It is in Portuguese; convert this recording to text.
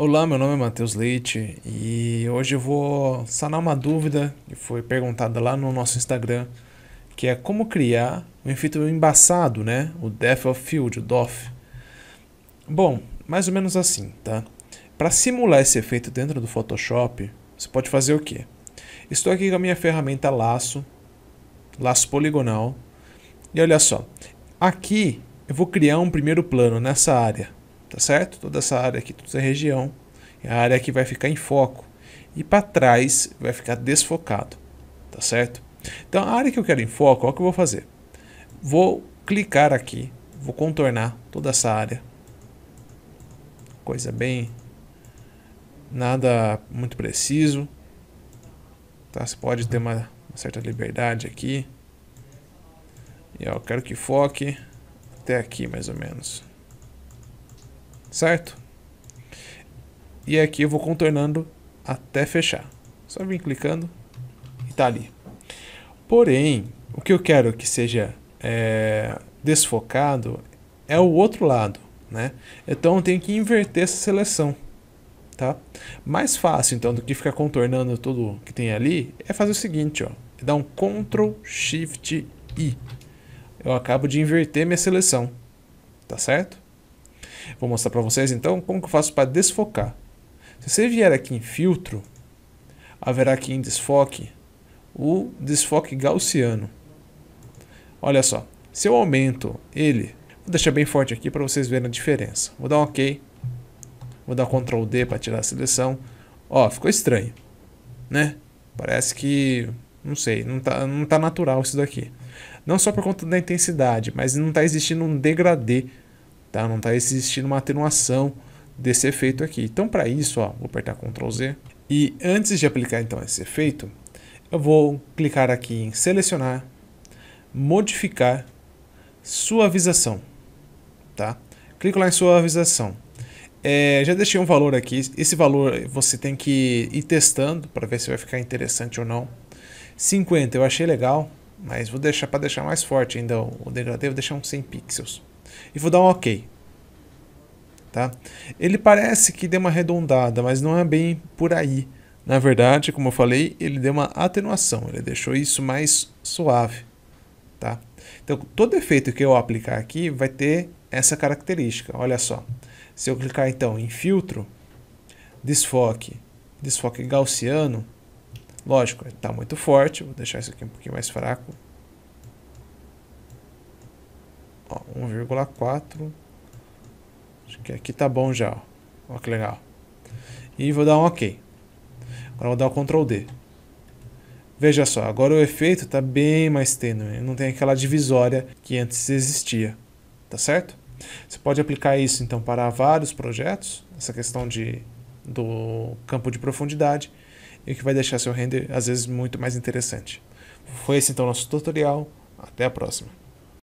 Olá, meu nome é Matheus Leite e hoje eu vou sanar uma dúvida que foi perguntada lá no nosso Instagram, que é como criar um efeito embaçado, né? O Depth of Field, o DOF. Bom, mais ou menos assim, tá? Para simular esse efeito dentro do Photoshop, você pode fazer o quê? Estou aqui com a minha ferramenta laço poligonal, e olha só, aqui eu vou criar um primeiro plano nessa área. Tá certo? Toda essa área aqui, toda essa região, a área que vai ficar em foco e para trás vai ficar desfocado, tá certo? Então a área que eu quero em foco, olha o que eu vou fazer. Vou clicar aqui, vou contornar toda essa área, coisa bem, nada muito preciso, tá? Você pode ter uma certa liberdade aqui. E ó, eu quero que foque até aqui mais ou menos. Certo? E aqui eu vou contornando até fechar. Só vim clicando e tá ali. Porém, o que eu quero que seja desfocado é o outro lado, né? Então eu tenho que inverter essa seleção, tá? Mais fácil então do que ficar contornando tudo que tem ali é fazer o seguinte, ó. É dar um Ctrl Shift I. Eu acabo de inverter minha seleção, tá certo? Vou mostrar para vocês então como que eu faço para desfocar. Se você vier aqui em filtro, haverá aqui em desfoque o desfoque gaussiano. Olha só, se eu aumento ele, vou deixar bem forte aqui para vocês verem a diferença. Vou dar um OK, vou dar um Ctrl D para tirar a seleção. Ó, ficou estranho, né? Parece que, não sei, não tá natural isso daqui. Não só por conta da intensidade, mas não está existindo um degradê. Tá? Não está existindo uma atenuação desse efeito aqui. Então, para isso, ó, vou apertar Ctrl Z. E antes de aplicar então esse efeito, eu vou clicar aqui em selecionar, modificar, suavização. Tá? Clico lá em suavização. Já deixei um valor aqui. Esse valor você tem que ir testando para ver se vai ficar interessante ou não. 50 eu achei legal, mas vou deixar para deixar mais forte ainda o degradê, vou deixar uns 100 pixels. E vou dar um OK, tá? Ele parece que deu uma arredondada, mas não é bem por aí. Na verdade, como eu falei, ele deu uma atenuação, ele deixou isso mais suave, tá? Então, todo efeito que eu aplicar aqui vai ter essa característica. Olha só, se eu clicar então em filtro, desfoque gaussiano, lógico, ele está muito forte, vou deixar isso aqui um pouquinho mais fraco. 1,4. Acho que aqui tá bom já. Olha que legal. E vou dar um OK. Agora vou dar um Ctrl D. Veja só, agora o efeito tá bem mais tênue. Não tem aquela divisória que antes existia. Tá certo? Você pode aplicar isso então para vários projetos. Essa questão do campo de profundidade. E que vai deixar seu render às vezes muito mais interessante. Foi esse então o nosso tutorial. Até a próxima.